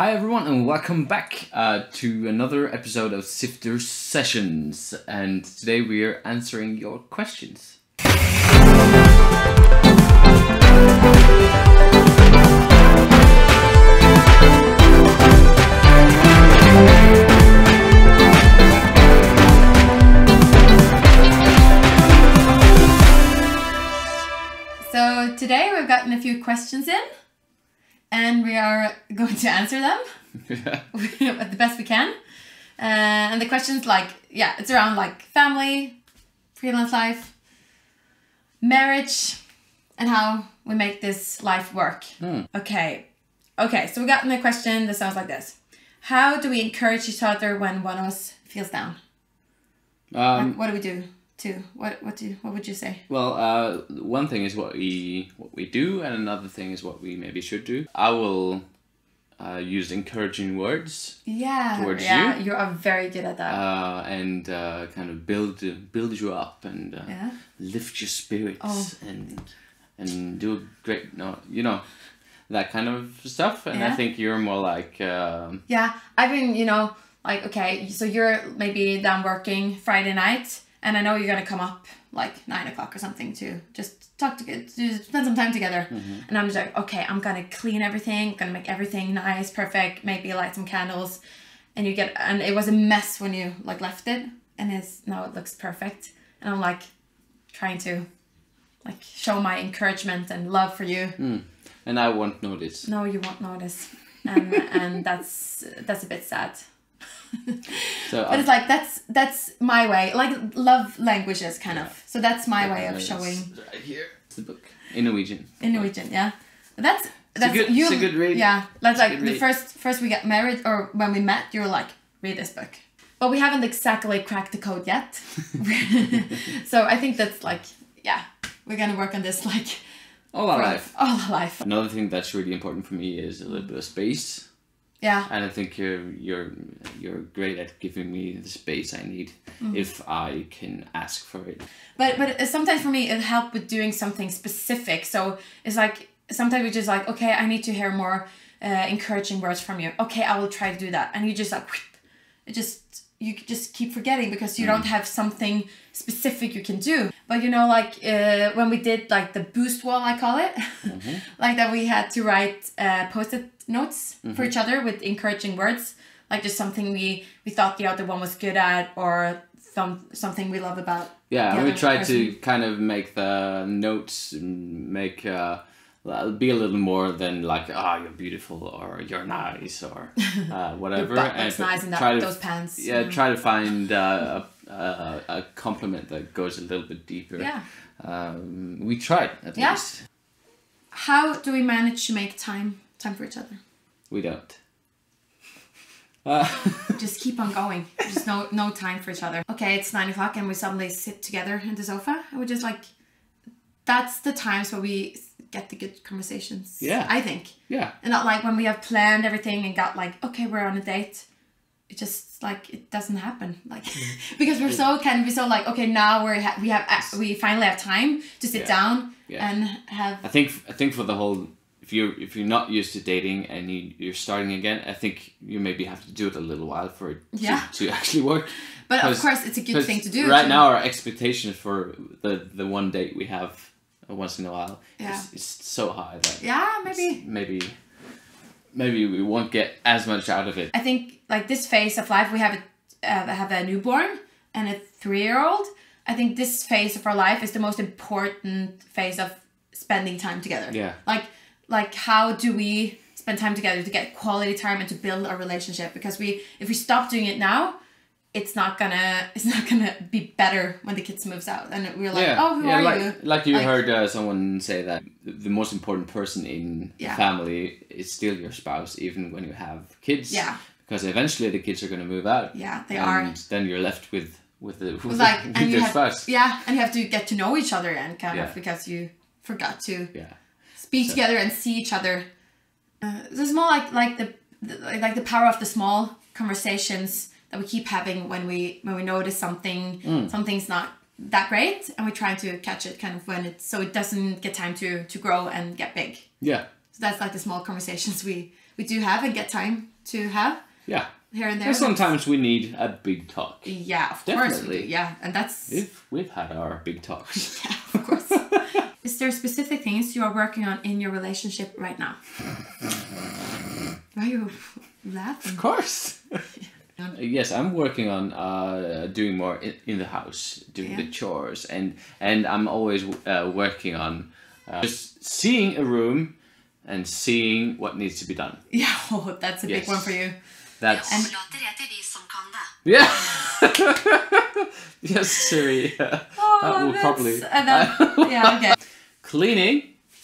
Hi everyone, and welcome back to another episode of Sifter Sessions, and today we are answering your questions. So today we've gotten a few questions in, and we are going to answer them the best we can. And the questions, like, yeah, it's around like family, freelance life, marriage, and how we make this life work. Okay, so we got in a question that sounds like this. How do we encourage each other when one of us feels down? Like, what do we do? What would you say? Well, one thing is what we do, and another thing is what we maybe should do. I will use encouraging words. Yeah, towards you. You are very good at that. And kind of build you up and lift your spirits and do a great, you know, that kind of stuff. And I think you're more like I've been, like, okay, so you're maybe down working Friday night. And I know you're going to come up like 9 o'clock or something to just talk to spend some time together. Mm-hmm. And I'm just like, okay, I'm going to clean everything. I'm going to make everything nice, perfect, maybe light some candles. And you get, and it was a mess when you like left it. And it's, now it looks perfect. And I'm like trying to like show my encouragement and love for you. Mm. And I won't notice. No, you won't notice. And, and that's a bit sad. So but it's like that's my way, like love languages kind of. So that's my way of showing. Right here, it's the book in Norwegian. In Norwegian, yeah. That's a good, it's a good read. Yeah, that's like the first we got married, or when we met, you were like, read this book. But we haven't exactly cracked the code yet. So I think that's like, yeah, we're gonna work on this like all our life. All our life. Another thing that's really important for me is a little bit of space. Yeah, and I think you're great at giving me the space I need if I can ask for it. But sometimes for me it helped with doing something specific. So it's like sometimes we just like, okay, I need to hear more encouraging words from you. Okay, I will try to do that, and you just like, whoop, you just keep forgetting because you don't have something specific you can do. But you know, like when we did like the boost wall, I call it, like that we had to write post-it notes for each other with encouraging words, like just something we thought the other one was good at, or something we love about. Yeah, we tried to kind of make the notes be a little more than like, oh, you're beautiful, or you're nice, or whatever. Your butt looks nice in those pants. Yeah, try to find a compliment that goes a little bit deeper. Yeah, we tried at least. How do we manage to make time for each other? We don't. Just keep on going. Just no time for each other. Okay, it's 9 o'clock and we suddenly sit together in the sofa and we're just like, that's the times where we get the good conversations. Yeah. I think. Yeah. And not like when we have planned everything and got like, okay, we're on a date. It just like, it doesn't happen. Like, because we're so, can be so like, okay, now we finally have time to sit down and have. I think for the whole, if you're not used to dating and you're starting again, I think you maybe have to do it a little while for it to actually work. But of course, it's a good thing to do. Right now, our expectation for the one date we have once in a while is so high that maybe we won't get as much out of it. I think like this phase of life, we have a newborn and a 3-year-old. I think this phase of our life is the most important phase of spending time together. Yeah, like how do we spend time together to get quality time and to build our relationship? Because if we stop doing it now, it's not gonna be better when the kids moves out. And we're like, oh, who are you? Like you heard someone say that the most important person in family is still your spouse, even when you have kids. Yeah. Because eventually the kids are gonna move out. Yeah, they are. And then you're left with your spouse. Yeah, and you have to get to know each other and kind of, because you forgot to. Yeah. Be together and see each other. It's more like the power of the small conversations that we keep having when we notice something's not that great, and we try to catch it kind of when it's, so it doesn't get time to grow and get big. Yeah. So that's like the small conversations we we do have and get time to have. Yeah. Here and there. Sometimes we need a big talk. Yeah, of course we do. Yeah, and that's... If we've had our big talks. Yeah, of course. Is there specific things you are working on in your relationship right now? Why are you laughing? Of course. Yes, I'm working on doing more in the house, doing the chores, and I'm always working on just seeing a room and seeing what needs to be done. Yeah, oh, that's a big one for you. That's... Yeah! Yes, Siri. Oh, that will probably... Okay. Cleaning,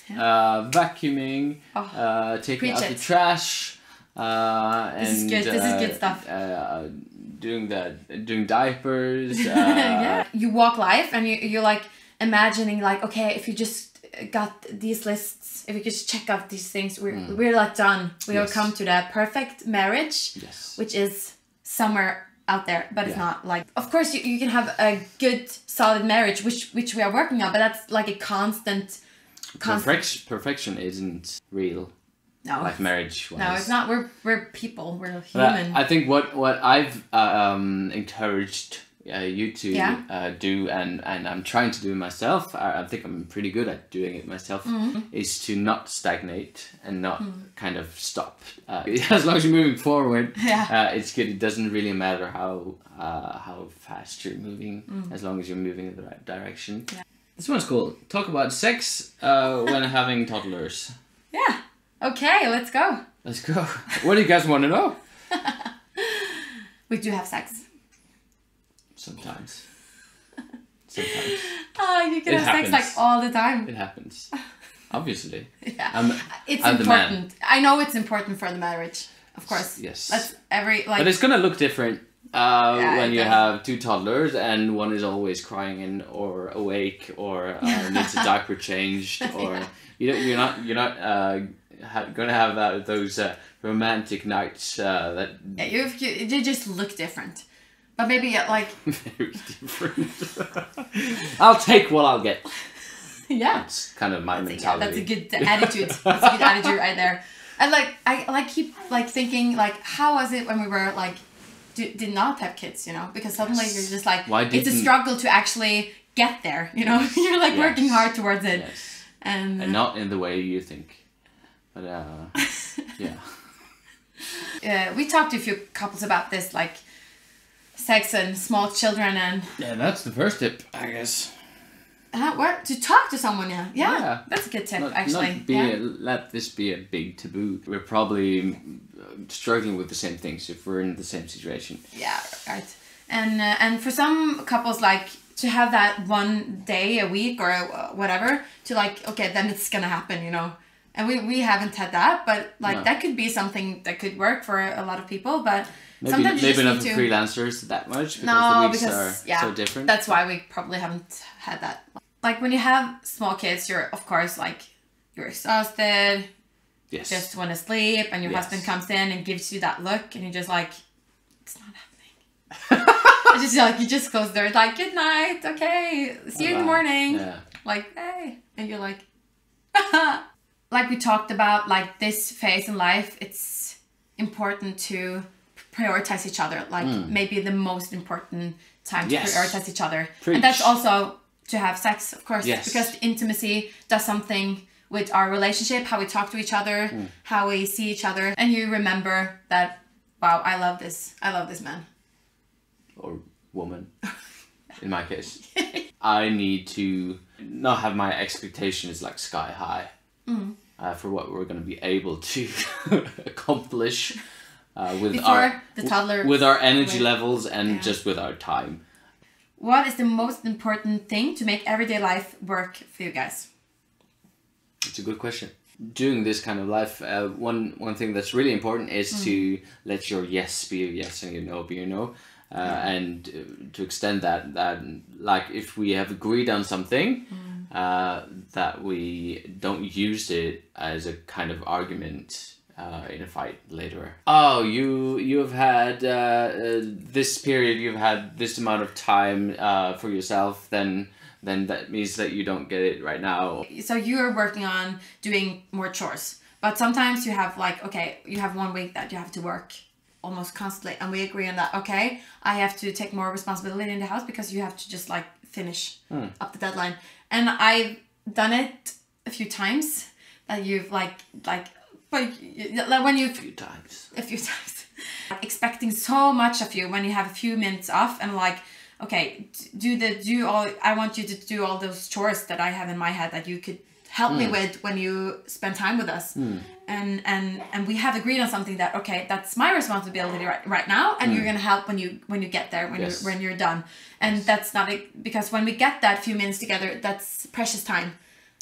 vacuuming, taking out the trash, and this is good stuff. Doing diapers. Yeah. You walk life and you're like imagining, like, okay, if you just got these lists, if we could just check out these things, we're like done. We will come to the perfect marriage, which is somewhere out there, but it's not. Like, of course you can have a good solid marriage, which we are working on, but that's like a constant. Perfection isn't real. No, like marriage wise. No, it's not. We're people. We're human. I think what I've encouraged you to do, and I'm trying to do myself, I think I'm pretty good at doing it myself, is to not stagnate and not kind of stop. As long as you're moving forward, it's good. It doesn't really matter how fast you're moving, as long as you're moving in the right direction. Yeah. This one's cool. Talk about sex when having toddlers. Yeah. Okay, let's go. Let's go. What do you guys want to know? We do have sex. Sometimes. Oh, you can have sex like all the time. It happens. Obviously. Yeah. I'm important. I know it's important for the marriage, of course. Yes. That's but it's gonna look different when you have two toddlers and one is always crying or awake or needs a diaper changed or you're not gonna have those romantic nights that. Yeah, they just look different. But maybe like... Very different. I'll take what I'll get. Yeah. That's kind of my mentality. That's a good attitude right there. And like, I keep like thinking like, how was it when we were like, did not have kids, you know? Because suddenly you're just like, it's a struggle to actually get there, you know? You're like working hard towards it. Yes. And not in the way you think. But yeah. We talked to a few couples about this, like, sex and small children and... Yeah, that's the first tip, I guess. To talk to someone, yeah. That's a good tip, actually. Let this be a big taboo. We're probably struggling with the same things if we're in the same situation. Yeah, right. And for some couples, like, to have that one day a week or whatever, to like, okay, then it's gonna happen, you know. And we haven't had that, but like that could be something that could work for a lot of people, but... Maybe not for freelancers that much because the weeks are so different. That's why we probably haven't had that. Like when you have small kids, you're of course like you're exhausted. Yes. Just want to sleep, and your husband comes in and gives you that look, and you're just like, it's not happening. You just close the door, like good night, okay, see you in the morning. Yeah. Like hey, and you're like, like we talked about, like this phase in life, it's important to prioritize each other, like maybe the most important time to prioritize each other. Preach. And that's also to have sex, of course, because intimacy does something with our relationship, how we talk to each other, how we see each other, and you remember that, wow, I love this man or woman. In my case, I need to not have my expectations like sky high for what we're going to be able to accomplish. With our energy levels and just with our time. What is the most important thing to make everyday life work for you guys? It's a good question. Doing this kind of life, one thing that's really important is to let your yes be a yes and your no be a no, and to extend that like if we have agreed on something, that we don't use it as a kind of argument. In a fight later. Oh, you've had this period. You've had this amount of time for yourself. Then that means that you don't get it right now. So you are working on doing more chores, But sometimes you have like, okay, you have 1 week that you have to work almost constantly, and we agree on that. Okay, I have to take more responsibility in the house because you have to just like finish up the deadline. And I've done it a few times that you've like when you a few times expecting so much of you when you have a few minutes off, and like, okay, do all I want you to do all those chores that I have in my head that you could help me with when you spend time with us. And we have agreed on something that, okay, that's my responsibility right now, and you're gonna help when you get there, when you're done. And that's not because when we get that few minutes together, that's precious time.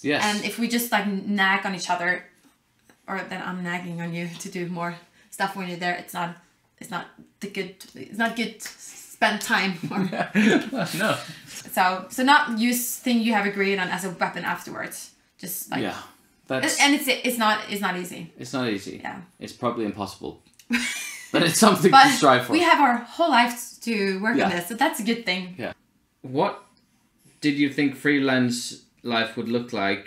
Yes. And if we just like nag on each other, or then I'm nagging on you to do more stuff when you're there, it's not good spend time. No. So not use thing you have agreed on as a weapon afterwards. Just like, yeah, that's, and it's not easy. It's not easy. Yeah, it's probably impossible. But it's something to strive for. We have our whole lives to work on this, so that's a good thing. Yeah. What did you think freelance life would look like,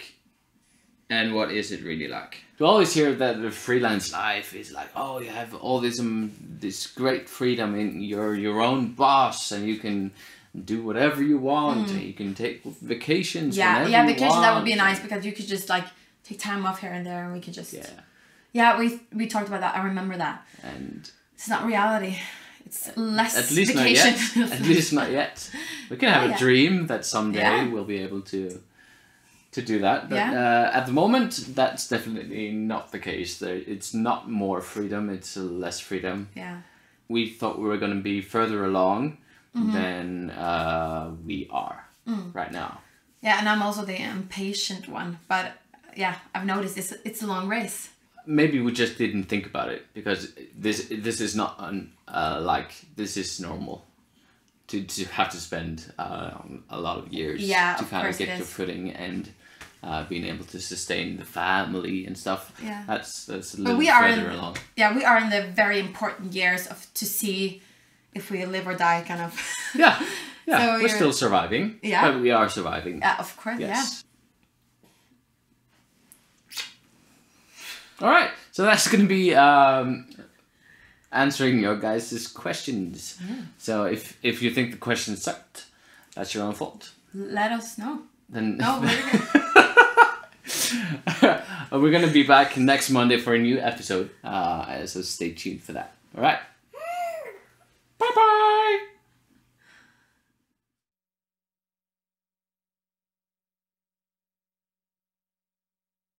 and what is it really like? You always hear that the freelance life is like, oh, you have all this great freedom, in you're your own boss, and you can do whatever you want. You can take vacations whenever you vacation want. That would be nice, because you could just like take time off here and there, and we could just we talked about that. I remember that. And it's not reality. It's less at least vacation. Not yet. At least not yet. We can have a dream that someday we'll be able to do that, but at the moment that's definitely not the case. It's not more freedom, it's less freedom. Yeah, we thought we were going to be further along than we are right now. Yeah, and I'm also the impatient one, but yeah, I've noticed it's a long race. Maybe we just didn't think about it, because this is not like, this is normal to have to spend a lot of years to kind of get your footing and being able to sustain the family and stuff. Yeah, that's a little further along. Yeah, we are in the very important years to see if we live or die, kind of. Yeah. So we're still surviving. Yeah. But we are surviving. Yeah, of course, All right, so that's going to be answering your guys' questions. Yeah. So if you think the question sucked, that's your own fault. Let us know. Then no, we're going to be back next Monday for a new episode, so stay tuned for that. All right.